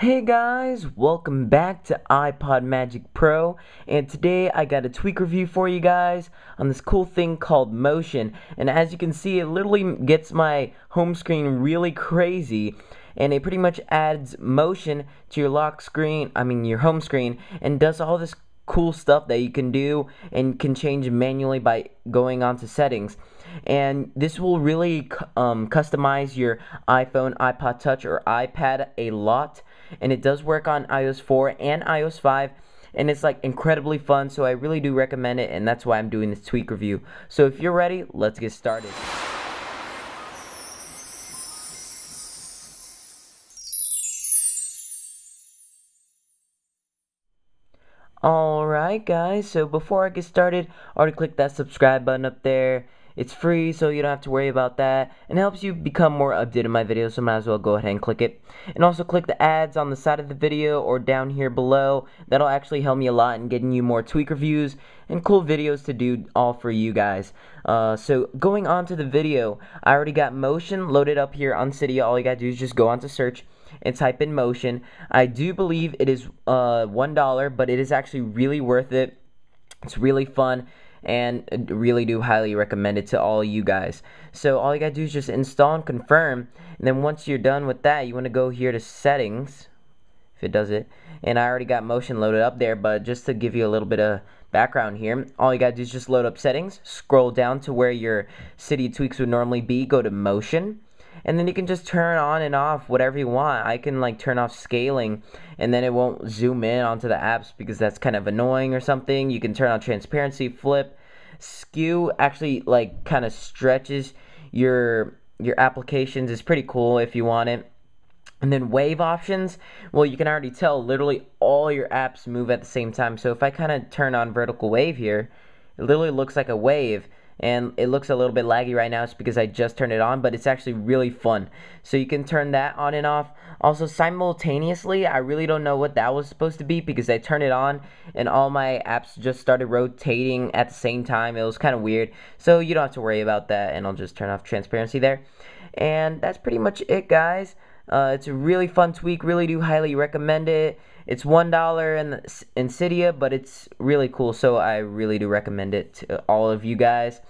Hey guys, welcome back to iPod Magic Pro, and today I got a tweak review for you guys on this cool thing called Motion. And as you can see, it literally gets my home screen really crazy, and it pretty much adds motion to your your home screen, and does all this cool stuff that you can do and can change manually by going on to settings. And this will really customize your iPhone, iPod Touch, or iPad a lot. And it does work on iOS 4 and iOS 5, and it's like incredibly fun, so I really do recommend it, and that's why I'm doing this tweak review. So if you're ready, let's get started. Alright guys, so before I get started, already click that subscribe button up there. It's free, so you don't have to worry about that, and it helps you become more updated in my videos, so might as well go ahead and click it. And also click the ads on the side of the video or down here below. That'll actually help me a lot in getting you more tweak reviews and cool videos to do all for you guys. So going on to the video, I already got Motion loaded up here on Cydia. All you gotta do is just go on to search and type in Motion. I do believe it is $1, but it is actually really worth it. It's really fun, and really do highly recommend it to all you guys. So all you gotta do is just install and confirm, and then once you're done with that, you want to go here to settings, if it does it. And I already got Motion loaded up there, but just to give you a little bit of background here, all you gotta do is just load up settings, scroll down to where your Cydia tweaks would normally be, go to Motion, and then you can just turn on and off whatever you want. I can like turn off scaling, and then it won't zoom in onto the apps because that's kind of annoying or something. You can turn on transparency, flip, skew. Actually like kind of stretches your applications. It's pretty cool if you want it. And then wave options, well, you can already tell literally all your apps move at the same time. So if I kind of turn on vertical wave here, it literally looks like a wave. And it looks a little bit laggy right now. It's because I just turned it on, but it's actually really fun. So you can turn that on and off. Also, simultaneously, I really don't know what that was supposed to be because I turned it on and all my apps just started rotating at the same time. It was kind of weird. So you don't have to worry about that, and I'll just turn off transparency there. And that's pretty much it, guys. It's a really fun tweak. Really do highly recommend it. It's $1 in Cydia, but it's really cool, so I really do recommend it to all of you guys.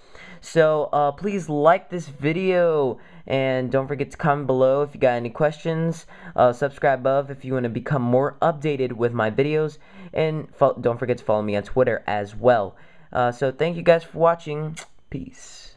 So please like this video, and don't forget to comment below if you got any questions. Subscribe above if you want to become more updated with my videos, and don't forget to follow me on Twitter as well. So thank you guys for watching. Peace.